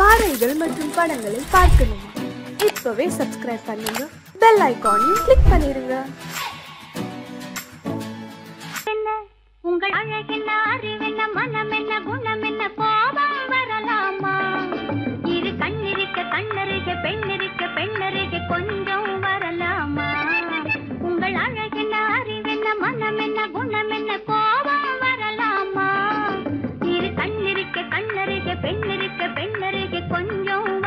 பாடல்கள் மற்றும் படங்களை பார்க்கணும். இப்பவே சப்ஸ்கிரைப் பண்ணுங்க, பெல் ஐகானையும் கிளிக் பண்ணிருங்க. என்ன உங்கள் அழகின் அறிவென்ன, மனம் என்ன, குணம் என்ன, கோபம் வரலாமா? இரு கண்ணிருக்க கண்ணருக, பெண்ணிருக்க பெண்ணருக கொஞ்சம் வரலாமா? உங்கள் அழகின் அறிவென்ன, மனம் என்ன, குணம் என்ன, கோபம் வரலாமா? இரு கண்ணிருக்க கண்ணருக, பெண்ணிருக்க பெண்ணருக கொஞ்சம் வரலாமா?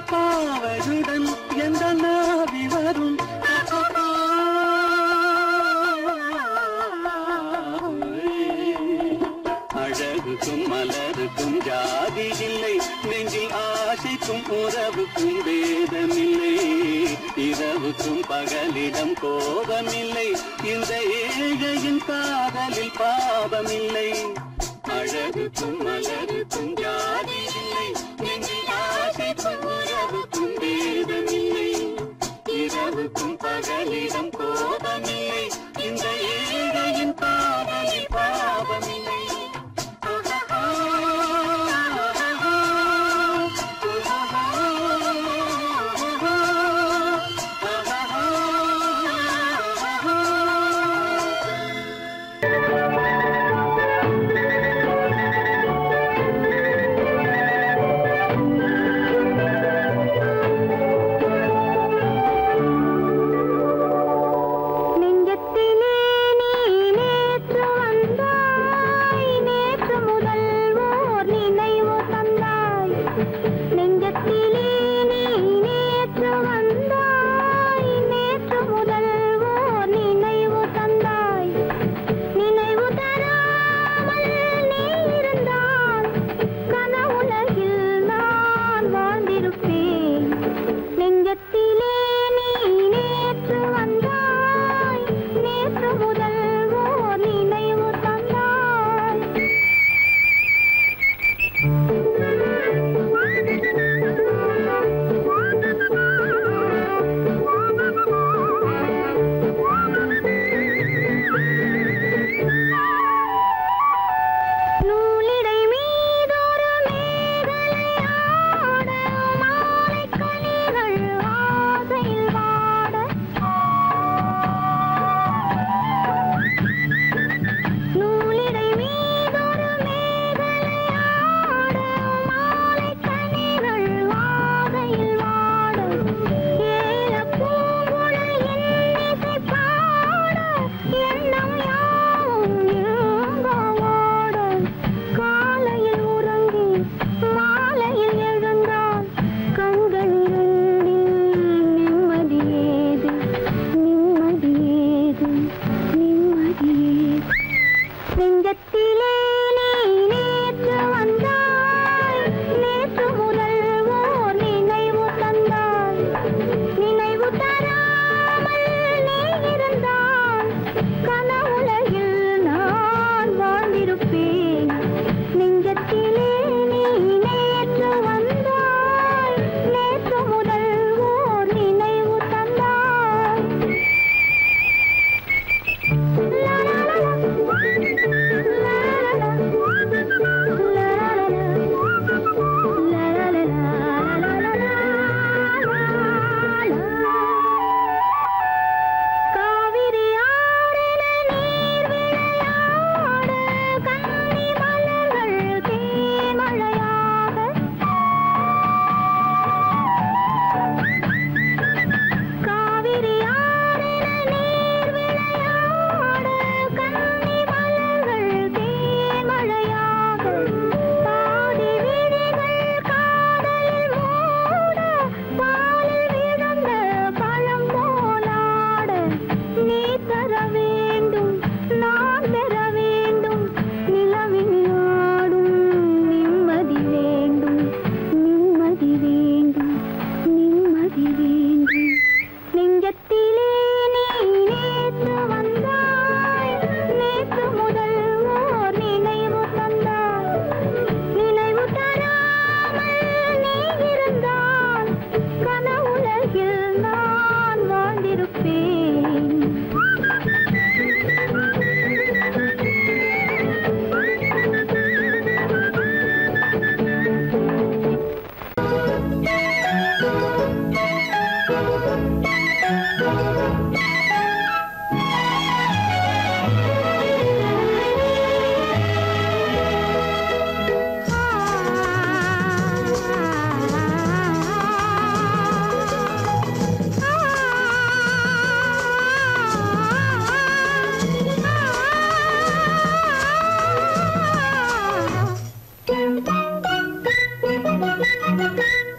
அப்பாவருடன் எந்த நாவி வரும் அழகுக்கும் மலருக்கும் ஜாதி இல்லை நெஞ்சில் ஆசைக்கும் உறவுக்கும் வேதமில்லை இரவுக்கும் பகலிடம் கோபமில்லை இந்த ஏழையின் காதலில் பாவமில்லை அழகுக்கும் மலருக்கும் ஜாதி இல்லை இரவுக்கும் பகலிடம் கோபமில்லை இந்த ஏழையின் காதலில் பாவமில்லை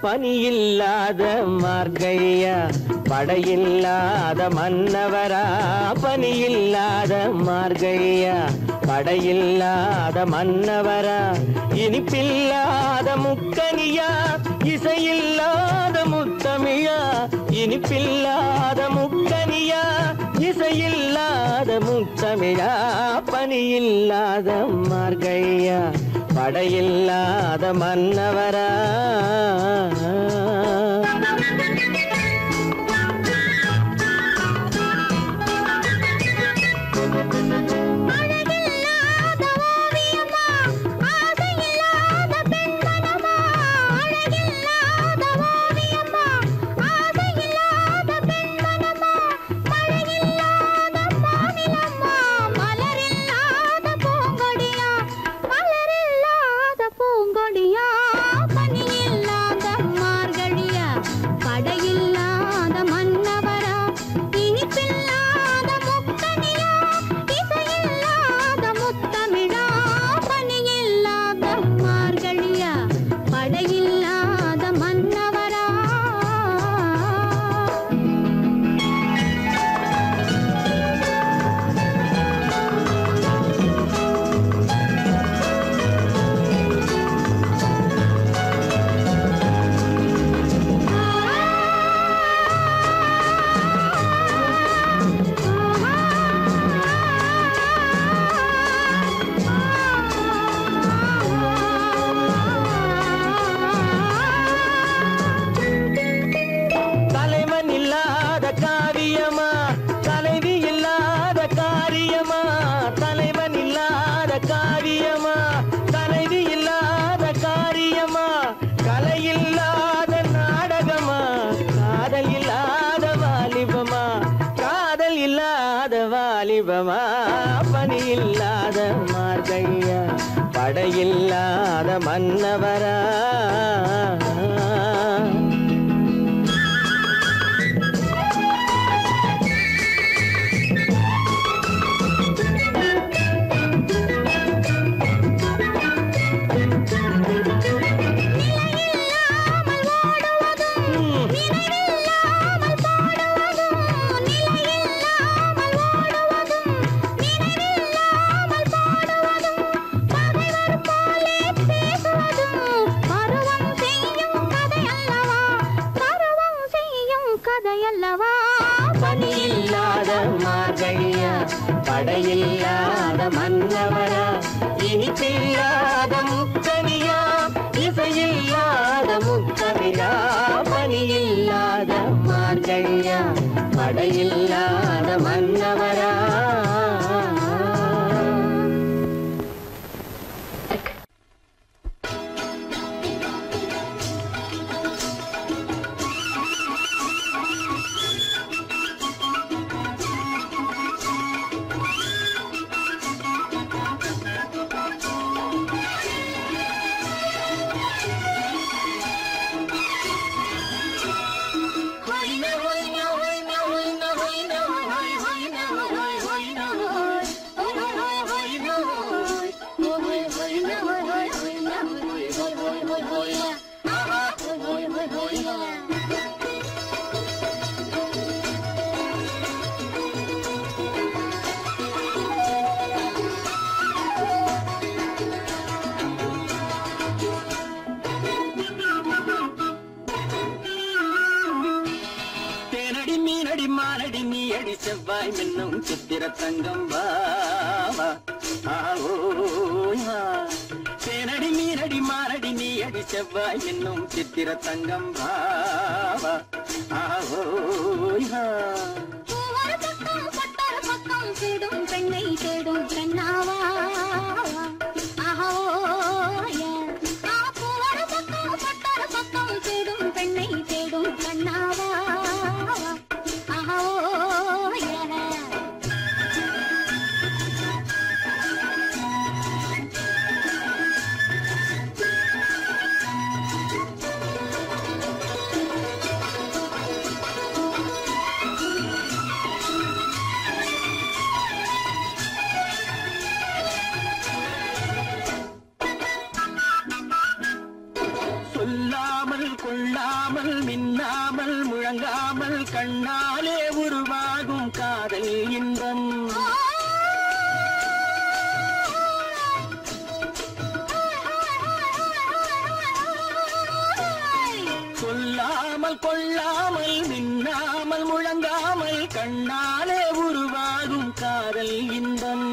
பனியில்லாத மார்க்கையா படையில்லாத மன்னவரா பனியில்லாத மார்க்கையா படையில்லாத மன்னவரா இனிப்பில்லாத முக்கனியா இசையில்லாத முத்தமியா இனிப்பில்லாத முக்கனியா இசையில்லாத முத்தமியா பனியில்லாத மார்க்கையா படையில்லாத மன்னவரா பனியில்லாத மார்கையா படையில்லாத மன்னவரா படையில்லாத மன்னவரா இனிப்பில்லாத முக்கனியா இசையில்லாத முத்தமிழா பனியில்லாத மார்கழியா படையில்லாத மன்னவரா. தங்கம் பாவா ஆவோயா வரதக்கம் பட்டர பக்கம் தேடும் பெண்ணை தேடும் கண்ணாவா ஆவோயா ஆப்பு வரதக்கம் பட்டர பக்கம் தேடும் பெண்ணை தேடும் கண்ணாவா ஆவோயா கொள்ளாமல் மின்னாமல் முழங்காமல் கண்ணாலே உருவாகும் காதல் இன்பம். சொல்லாமல் கொள்ளாமல் மின்னாமல் முழங்காமல் கண்ணாலே உருவாகும் காதல் இன்பம்.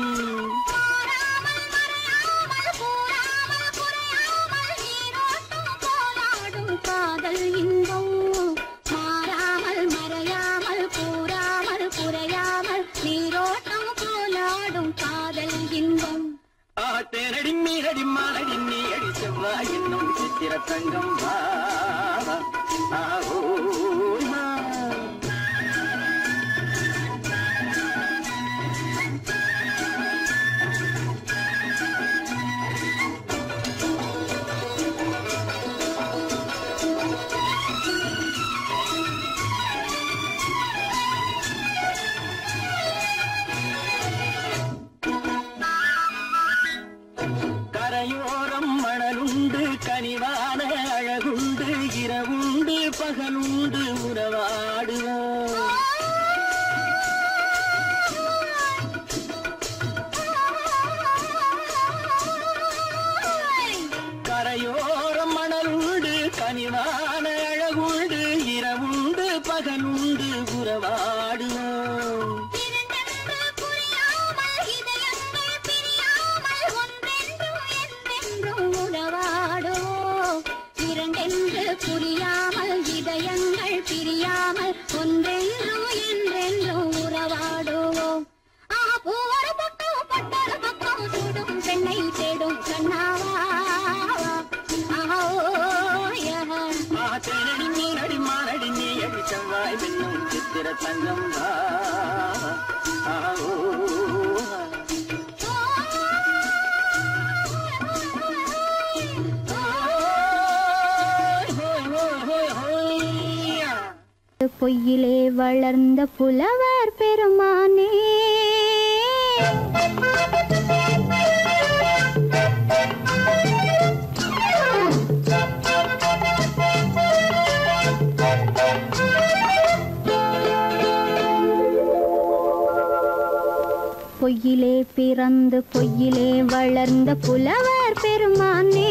காதல் இன்பம் மாறாமல் மறையாமல் கூறாமல் குறையாமல் நீரோட்டம் போலாடும் காதல் இன்பம். ஆத்தேனடி மீறடி மாறடி நீ அடி செவ்வா என்னும் சித்திர தங்கம் கனிவான அழகுண்டு இரவுண்டு பகலுண்டு உறவாடுவோம். கரையோரம் மணலுண்டு கனிவான அழகுண்டு இரவுண்டு பகலுண்டு உறவாடுவோம். புரியாமல் இதயங்கள் பிரியாமல் ஒன்றென்றோ என்றென்றோ உறவாடுவோம். ஒரு பக்கம் பட்டொரு பக்கம் சூடும் பெண்ணை தேடும் கண்ணாவா. மாத்தேனடி நீரடி மாரடி நீ அடி செவ்வாய் என்னும் சித்திர தங்கம் வா. பொய்யிலே வளர்ந்த புலவர் பெருமானே, பொய்யிலே பிறந்து பொய்யிலே வளர்ந்த புலவர் பெருமானே,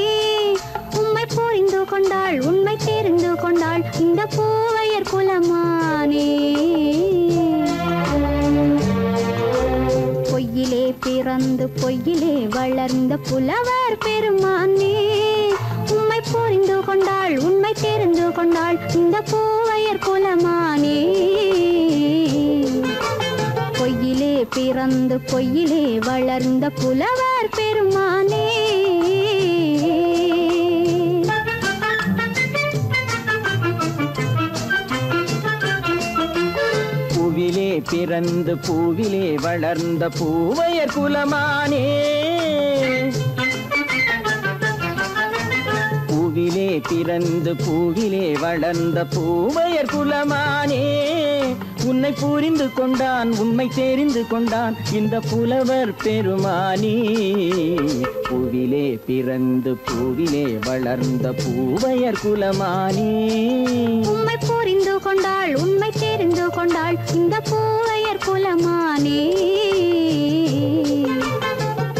உம்மை புரிந்து கொண்டாள் உண்மை தெரிந்து கொண்டாள் இந்த பூவையர் குலமானே. பொய்யிலே பிறந்து பொய்யிலே வளர்ந்த புலவர் பெருமானே, உம்மை புரிந்து கொண்டாள் உண்மை தெரிந்து கொண்டாள் இந்த பூவையர் குலமானே. பொய்யிலே பிறந்து பொய்யிலே வளர்ந்த புலவர் பெருமானே, பூவிலே பிறந்து பூவிலே வளர்ந்த பூவையர் குலமானே, பூவிலே பிறந்து பூவிலே வளர்ந்த பூவையர் குலமானே, உன்னை புரிந்து கொண்டான் உண்மை தெரிந்து கொண்டான் இந்த புலவர் பெருமானே. பூவிலே பிறந்து பூவிலே வளர்ந்த பூவையர் குலமானே, உண்மை புரிந்து கொண்டாள் உண்மை தெரிந்து கொண்டாள் இந்த பூவையர் குலமானே.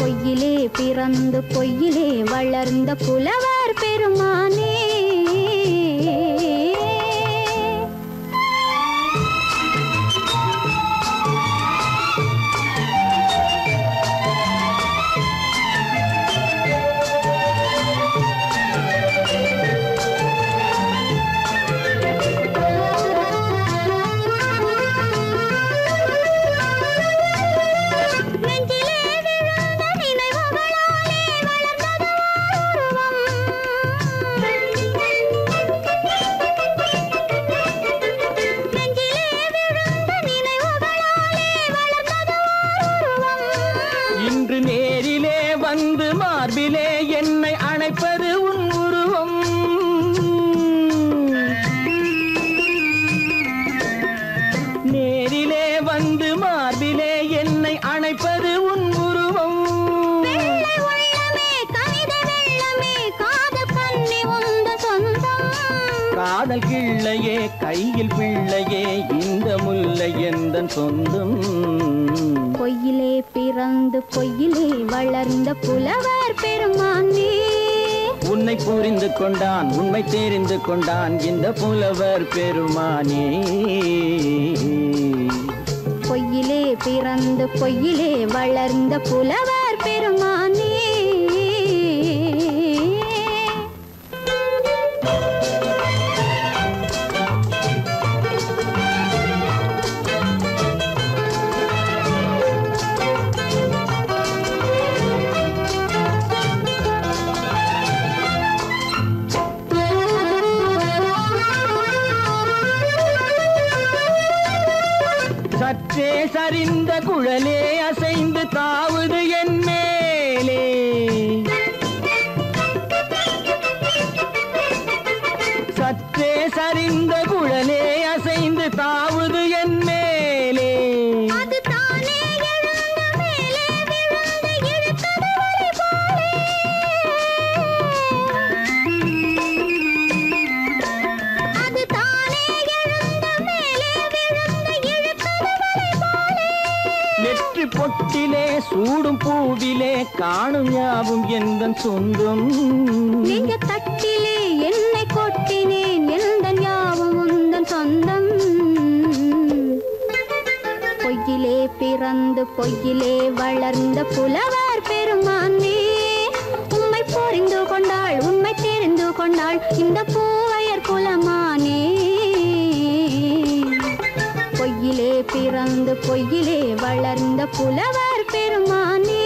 பொய்யிலே பிறந்து பொய்யிலே வளர்ந்த புலவர் பெருமானே. காதல் கிள்ளையே கையில் பிள்ளையே இந்த முல்லை எந்தன் சொந்தம் பொய்யிலே பிறந்து பொய்யிலே வளர்ந்த புலவர் பெருமான் நீ உன்னை புரிந்து கொண்டான் உண்மை தெரிந்து கொண்டான் இந்த புலவர் பெருமானே பொய்யிலே பிறந்து பொய்யிலே வளர்ந்த புலவர் பெருமானே சற்றே சரிந்த குழலே அசைந்து தாவுது என் மேலே சற்றே சரிந்த குழலே அசைந்து தாவுது என் மேலே அது தானே எழுந்த மேலே விழுந்து இழுத்தது ஒலி போலே அது தானே எழுந்த மேலே விழுந்து இழுத்தது ஒலி போலே நெற்றி பொட்டிலே சூடும் பூவிலே காணும் யாவும் எந்தன் சொந்தம் நீங்க தட்டிலே என்னை கொட்டினேன் எந்தன் யாவும் உந்தன் சொந்தம் பொய்யிலே பிறந்து பொய்யிலே வளர்ந்த புலவர் பெருமான் நீ உம்மை புரிந்து கொண்டாள் உண்மை தெரிந்து கொண்டாள் இந்த பூவையர் குலமானே பொய்யிலே பிறந்து பொய்யிலே வளர்ந்த புலவர் பெருமானே